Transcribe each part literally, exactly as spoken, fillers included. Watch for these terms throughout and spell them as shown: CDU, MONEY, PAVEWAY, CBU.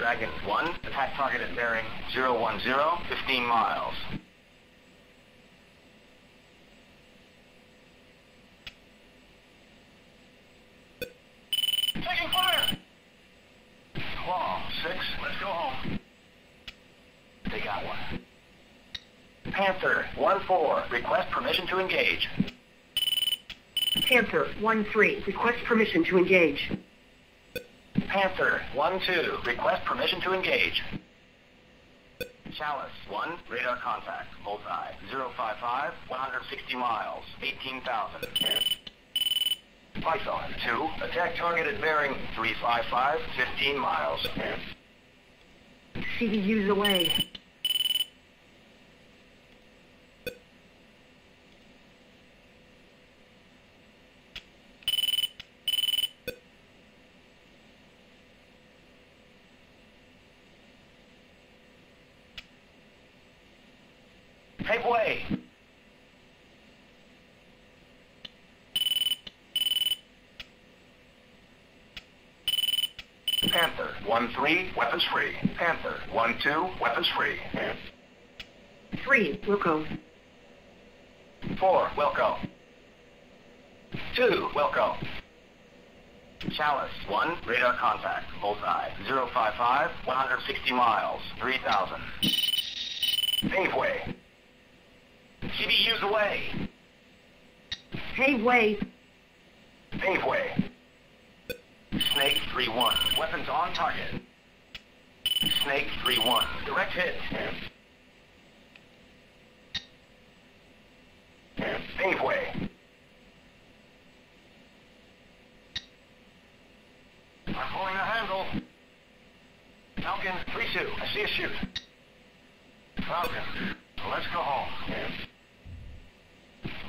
Dragon one, attack target at bearing zero one zero, fifteen miles. Taking fire! Claw six, let's go home. They got one. Panther one four, request permission to engage. Panther one three, request permission to engage. Panther one two, request permission to engage. Chalice one, radar contact, bullseye, zero five five, one hundred sixty miles, eighteen thousand. Python two, attack target at bearing three five five, fifteen miles. C D U's away. Pave way. Panther one three, weapons free. Panther one two, weapons free. three, Wilco. four, Wilco. two, Wilco. Chalice one, radar contact, bullseye, zero five five, one hundred sixty miles, three thousand. Pave way. C B U's away. Paveway. Paveway. Snake three one. Weapons on target. Snake three one. Direct hit. Paveway. I'm pulling the handle. Falcon three two. I see a shoot. Falcon. Let's go home.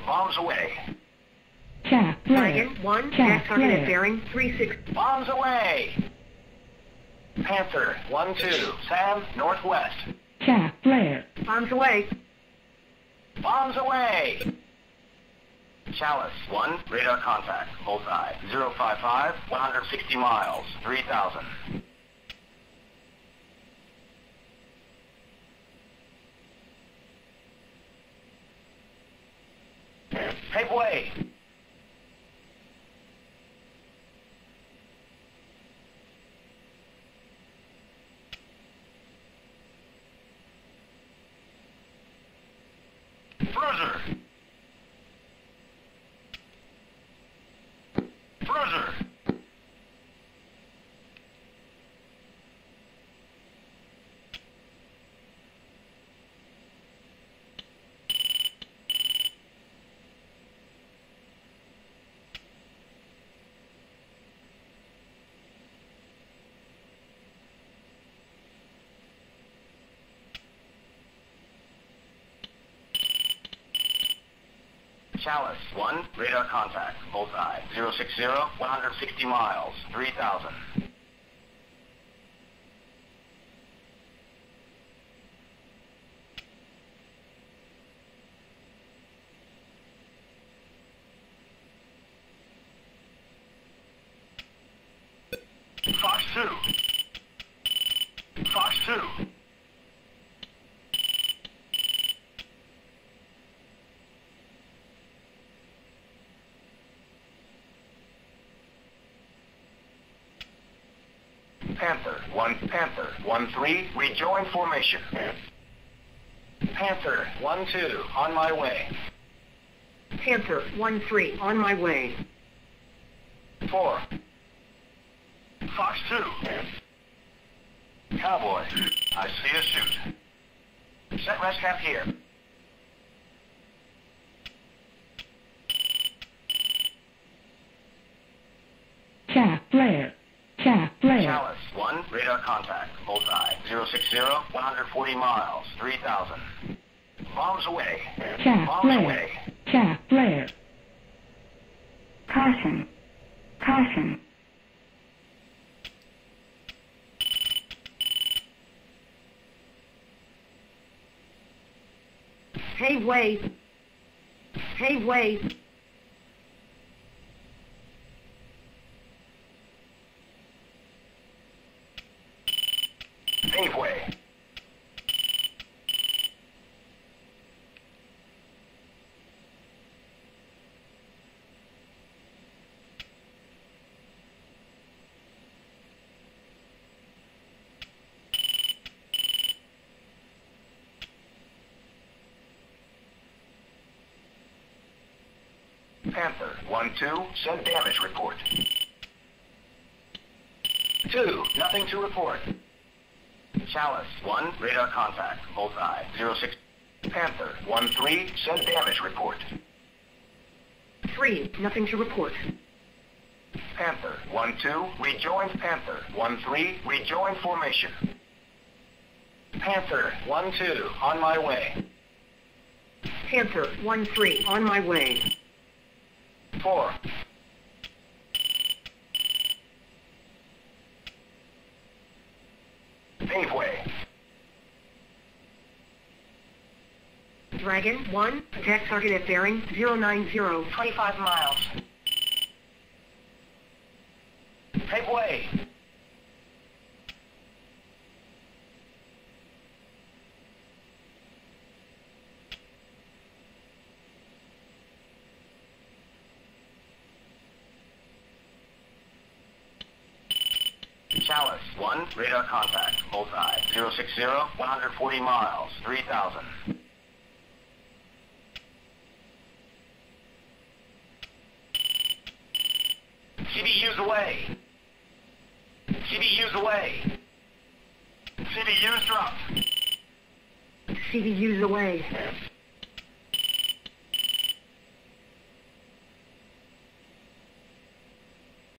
Bombs away. Check. Dragon one, attack target at bearing three six. Bombs away. Panther one two, Sam northwest. Check. Flare. Bombs away. Bombs away. Chalice one, radar contact, bullseye, zero five five, one hundred sixty miles, three thousand. Paveway. Bruiser. Bruiser. Chalice one, radar contact, bullseye, zero six zero, one hundred sixty miles, three thousand. Fox two. Fox two. Panther one, Panther one three, rejoin formation. Panther one two, on my way. Panther one three, on my way. Four. Fox two. Cowboy, I see a shoot. Set rest cap here. Cap flare. Cap flare. Chalice one, radar contact, bullseye, zero six zero, one hundred forty miles, three thousand. Bombs away. Cap bombs flare. Away. Cap flare. Caution. Caution. Hey, wait. Hey, wait. Panther, one two, send damage report. two, nothing to report. Chalice, one, radar contact, bullseye, zero six. Panther, one three, send damage report. three, nothing to report. Panther, one two, rejoin Panther, one three, rejoin formation. Panther, one two, on my way. Panther, one three, on my way. four. Paveway. Dragon, one, attack target at bearing, zero nine zero, twenty-five miles. Paveway. Chalice, one, radar contact, bullseye, zero six zero, one hundred forty miles, three thousand. C B U's away. C B U's away. C B U's dropped. C B U's away.